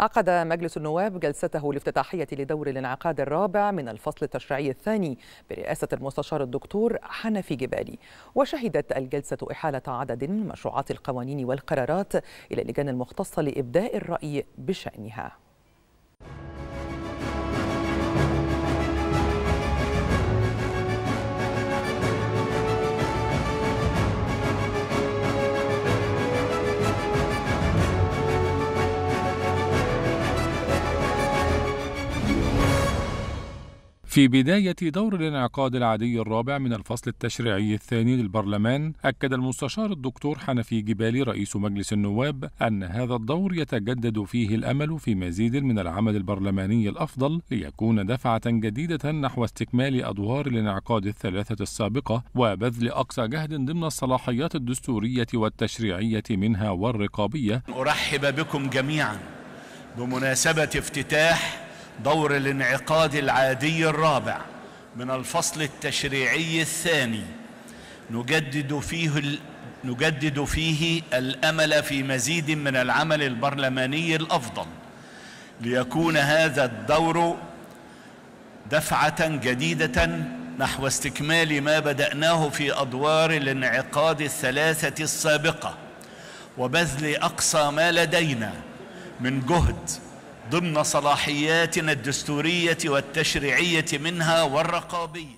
عقد مجلس النواب جلسته الافتتاحية لدور الانعقاد الرابع من الفصل التشريعي الثاني برئاسة المستشار الدكتور حنفي جبالي، وشهدت الجلسة إحالة عدد من مشروعات القوانين والقرارات إلى اللجان المختصة لإبداء الرأي بشأنها. في بداية دور الانعقاد العادي الرابع من الفصل التشريعي الثاني للبرلمان، أكد المستشار الدكتور حنفي جبالي رئيس مجلس النواب أن هذا الدور يتجدد فيه الأمل في مزيد من العمل البرلماني الأفضل، ليكون دفعة جديدة نحو استكمال أدوار الانعقاد الثلاثة السابقة وبذل أقصى جهد ضمن الصلاحيات الدستورية والتشريعية منها والرقابية. أرحب بكم جميعا بمناسبة افتتاح دور الانعقاد العادي الرابع من الفصل التشريعي الثاني نجدد فيه الأمل في مزيد من العمل البرلماني الأفضل، ليكون هذا الدور دفعة جديدة نحو استكمال ما بدأناه في أدوار الانعقاد الثلاثة السابقة وبذل أقصى ما لدينا من جهد ضمن صلاحياتنا الدستورية والتشريعية منها والرقابية.